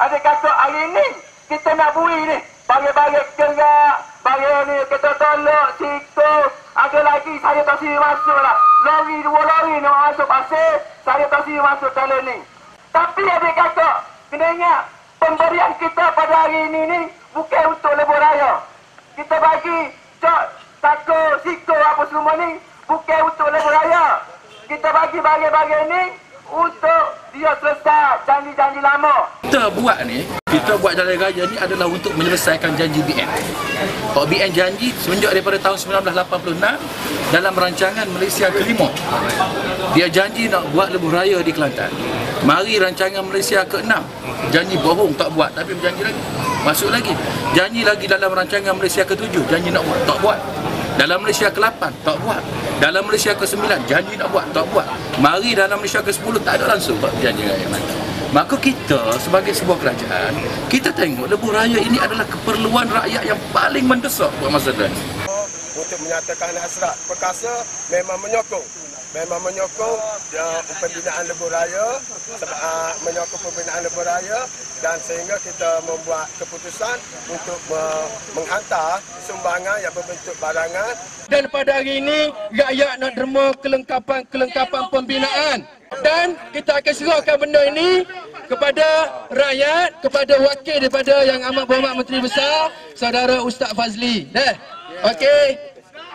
Ada kata hari ni kita nak bui ni bagi-bagi kerak, bagi ni kita tolak situ. Ada lagi saya tak sini masuk lah. Lori dua lori nak masuk pasir, saya tak sini masuk tolak ni. Tapi ada kata kena ingat pemberian kita pada hari ini ni bukan untuk lebuh raya. Kita bagi cok, tako, siko apa semua ni bukan untuk lebuh raya. Kita bagi bagi-bagi ni untuk dia selesai janji-janji lama. Kita buat ni, kita buat jalan raya ni adalah untuk menyelesaikan janji BN. BN janji semenjak daripada tahun 1986 dalam rancangan Malaysia ke-5. Dia janji nak buat lebuh raya di Kelantan. Mari rancangan Malaysia ke-6. Janji bohong tak buat, tapi berjanji lagi. Masuk lagi. Janji lagi dalam rancangan Malaysia ke-7, janji nak buat, tak buat. Dalam Malaysia ke-8, tak buat. Dalam Malaysia ke-9, janji nak buat, tak buat. Mari dalam Malaysia ke-10, tak ada langsung buat janji yang mana. Maka kita sebagai sebuah kerajaan, kita tengok lebuh raya ini adalah keperluan rakyat yang paling mendesak buat masa ini. Untuk menyatakan hasrat, perkasa memang menyokong pembinaan lebuh raya, menyokong pembinaan lebuh raya dan sehingga kita membuat keputusan untuk menghantar sumbangan yang berbentuk barangan. Dan pada hari ini, rakyat nak derma kelengkapan pembinaan dan kita akan serahkan benda ini kepada rakyat, kepada wakil daripada Yang Amat Berhormat Menteri Besar, Saudara Ustaz Fazli. Dah? Okey.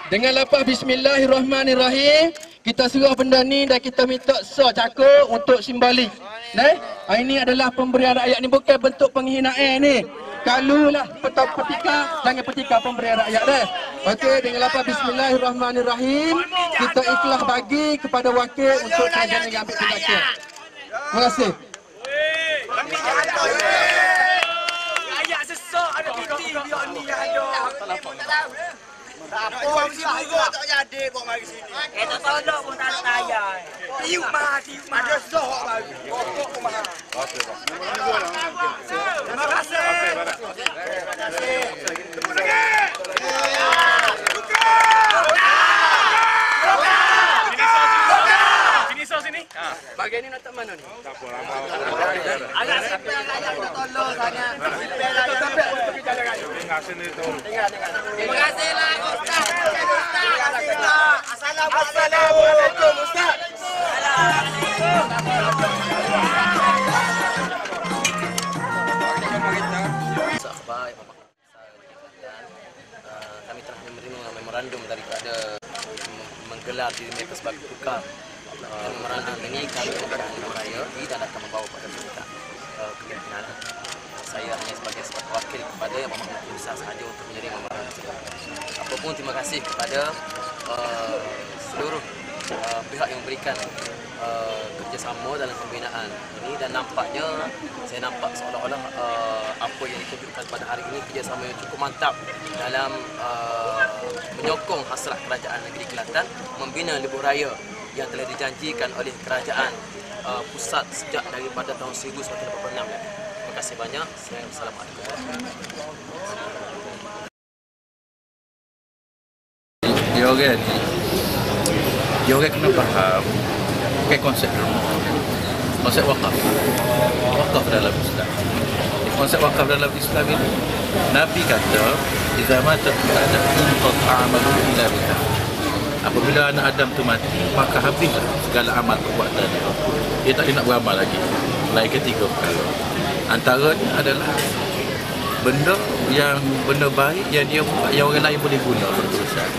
Dengan lapar bismillahirrahmanirrahim, kita suruh benda ni dan kita minta cakur untuk simbolik. Nah, ini adalah pemberian rakyat ni bukan bentuk penghinaan ni. Kalulah petika jangan petika pemberian rakyat dah. Okey, dengan lapar bismillahirrahmanirrahim, kita ikhlas bagi kepada wakil untuk kerajaan yang ambil tindakan. Terima kasih. Rakyat sesak ada piti dia ni ada. Tak tahu. Apa mesti buat tak jadi buat mari sini. Kita tolak pun tak tayar. Tiup mah ada soh bagi. Pokok pun mah. Okey bang. Terima kasih. Terima kasih. Tepuk tangan. Sini soh sini. Ha. Bagian ni letak mana ni? Tak apa ramai. Agak sampai agak kita tolak sangat. Terima kasih lah Ustaz. Terima kasih lah. Assalamualaikum Ustaz. Sahabat yang kami telah menerima memorandum daripada menggelar diri mereka sebagai tukar. Memorandum ini kami menggelar raya dan akan membawa pada mereka kemimpinan. Saya hanya sebagai seorang wakil kepada Yang Amat Menteri Besar sahaja untuk menjadi memorandum. Apapun terima kasih kepada seluruh pihak yang memberikan kerjasama dalam pembinaan ini dan nampaknya saya nampak seolah-olah apa yang ditunjukkan pada hari ini kerjasama yang cukup mantap dalam menyokong hasrat kerajaan negeri Kelantan membina lebuh raya yang telah dijanjikan oleh kerajaan pusat sejak daripada tahun 1986. Terima kasih banyak. Assalamualaikum warahmatullahi wabarakatuh. Dia orang kena faham bukan konsep rumah. Konsep wakaf. Wakaf dalam Islam. Konsep wakaf dalam Islam ini Nabi kata, "Idza mata al-adam inqata 'amaluhu illa bihi." Apabila anak Adam tu mati, maka habislah segala amal perbuatan dia. Dia tak boleh nak beramal lagi. Lain ketiga perkara. Antaranya adalah benda baik yang dia buat yang orang lain boleh guna berterusan.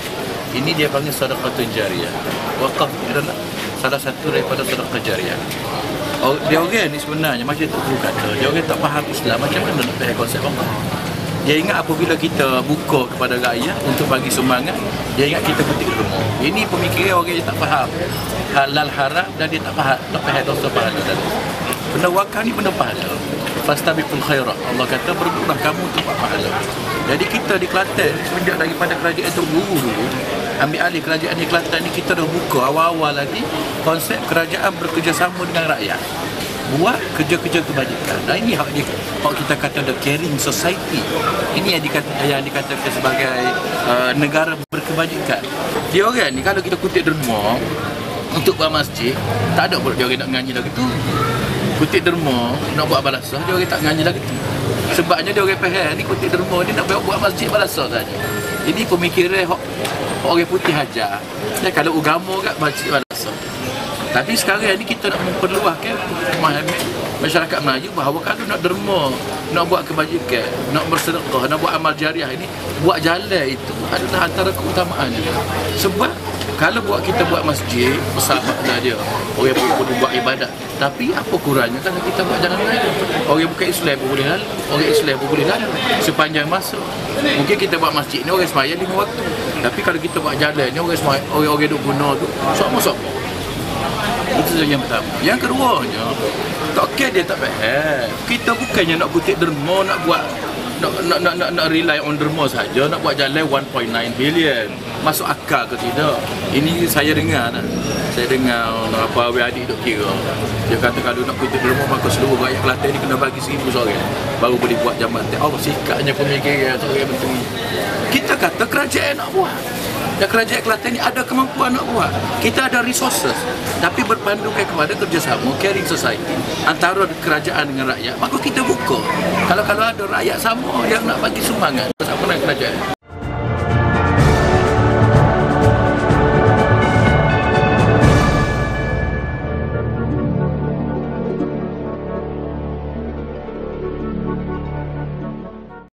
Ini dia panggil sedekah jariyah. Wakaf adalah salah satu daripada sedekah jariyah. Dia orang ni sebenarnya macam tu bukan kata. Dia orang tak faham Islam macam mana nak faham konsep wakaf. Dia ingat apabila kita buka kepada rakyat untuk bagi sumbangan, dia ingat kita kutip rumah. Ini pemikiran orang yang tak faham halal haram dan dia tak faham dosa pahala dan benda wakaf ni benda pahala. Fastabiqul khairat. Allah kata berbuatlah kamu untuk pahala. Jadi kita di Kelantan semenjak daripada kerajaan Terengganu dulu ambil alih kerajaan di Kelantan ni kita dah buka awal-awal lagi konsep kerajaan bekerjasama dengan rakyat. Buat kerja-kerja kebajikan. Nah ini hak kita kata the caring society. Ini yang dikatakan sebagai negara berkebajikan. Dia orang ni kalau kita kutip derma untuk buat masjid tak ada pun dia orang nak menyanyi lagu tu. Kutip derma nak buat balasah, dia orang tak ngaji lagi tu. Sebabnya dia orang Pahang ni kutip derma dia nak buat masjid balasah saja. Ini pemikiran orang putih aja. Ya, kalau agama kat masjid balasah. Tapi sekarang ni kita nak memperluaskan pemahaman masyarakat Melayu bahawa kalau nak derma, nak buat kebajikan, nak bersedekah, nak buat amal jariah ini, buat jalan itu adalah antara keutamaan dia. Sebab kalau buat kita buat masjid, bersahabatlah dia. Orang pun boleh buat ibadat. Tapi apa kurangnya kalau kita buat jalan lain? Orang bukan Islam pun boleh lalu. Orang Islam pun boleh lalu. Sepanjang masa. Mungkin kita buat masjid ni orang sembahyang 5 waktu. Tapi kalau kita buat jalan ni orang duk guna tu, sama-sama. Itu yang pertama. Yang keduanya, tak kira dia tak faham. Kita bukannya nak kutip derma, nak buat nak rely on derma saja, nak buat jalan 1.9 bilion. Masuk akal ke tidak? Ini saya dengar dah. Saya dengar apa awal adik duk kira. Dia kata kalau nak kutip derma maka seluruh rakyat Kelantan ni kena bagi 1,000 seorang baru boleh buat jambatan. Allah sikatnya pemikiran seorang macam ni. Kita kata kerajaan nak buat. Dan kerajaan Kelantan ni ada kemampuan nak buat. Kita ada resources. Tapi berpandukan kepada kerjasama caring society antara kerajaan dengan rakyat. Maka kita buka. Kalau ada rakyat sama yang nak bagi sumbangan, sama dengan kerajaan.